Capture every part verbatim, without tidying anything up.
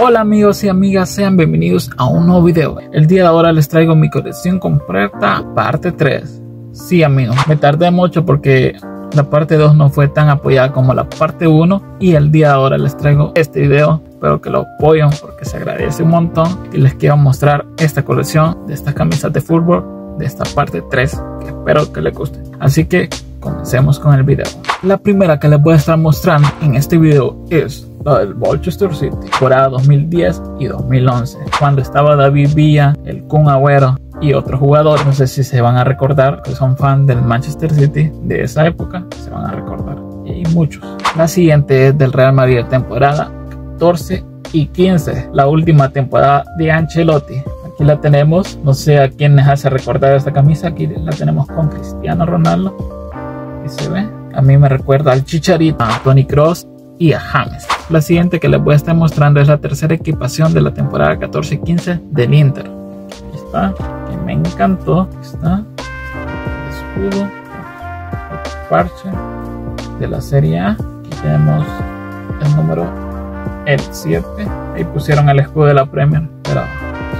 Hola amigos y amigas, sean bienvenidos a un nuevo video. El día de ahora les traigo mi colección completa parte tres. Sí amigos, me tardé mucho porque la parte dos no fue tan apoyada como la parte uno. Y el día de ahora les traigo este video. Espero que lo apoyen porque se agradece un montón. Y les quiero mostrar esta colección de estas camisas de fútbol de esta parte tres, que espero que les guste. Así que comencemos con el video. La primera que les voy a estar mostrando en este video es la del Manchester City, temporada dos mil diez y dos mil once, cuando estaba David Villa, el Kun Agüero y otros jugadores. No sé si se van a recordar, que son fan del Manchester City de esa época, se van a recordar, y muchos. La siguiente es del Real Madrid, temporada catorce y quince, la última temporada de Ancelotti. Aquí la tenemos, no sé a quién les hace recordar esta camisa. Aquí la tenemos con Cristiano Ronaldo, y se ve, a mí me recuerda al Chicharito, a Toni Kroos y a James. La siguiente que les voy a estar mostrando es la tercera equipación de la temporada catorce quince del Inter. Aquí está, que me encantó. Aquí está el escudo, el parche de la Serie A. Aquí tenemos el número, el siete. Ahí pusieron el escudo de la Premier, pero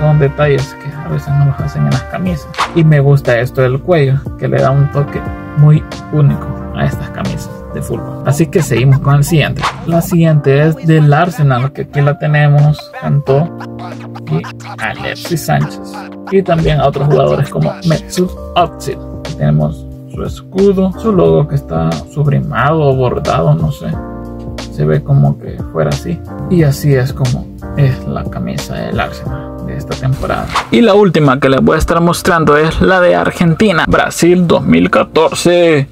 son detalles que a veces no los hacen en las camisas. Y me gusta esto del cuello, que le da un toque muy único a estas camisas de fútbol. Así que seguimos con el siguiente. La siguiente es del Arsenal, que aquí la tenemos, cantó, y Alexis Sánchez, y también a otros jugadores como Mesut Özil. Tenemos su escudo, su logo que está sublimado o bordado, no sé, se ve como que fuera así, y así es como es la camisa del Arsenal de esta temporada. Y la última que les voy a estar mostrando es la de Argentina, Brasil dos mil catorce,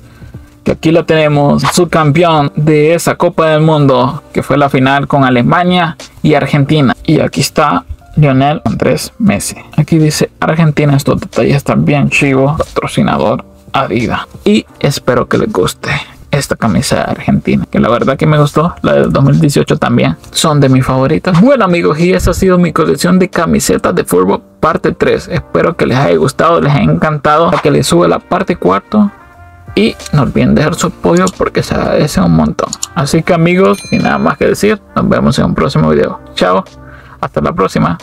que aquí la tenemos, subcampeón de esa Copa del Mundo, que fue la final con Alemania y Argentina. Y aquí está Lionel Andrés Messi. Aquí dice Argentina, estos detalles también chivos, patrocinador Adidas. Y espero que les guste esta camisa de Argentina, que la verdad que me gustó. La del dos mil dieciocho también son de mis favoritas. Bueno amigos, y esa ha sido mi colección de camisetas de fútbol parte tres. Espero que les haya gustado, les haya encantado. Para que les sube la parte cuarto. Y no olviden dejar su apoyo porque se agradece un montón. Así que amigos, sin nada más que decir, nos vemos en un próximo video. Chao, hasta la próxima.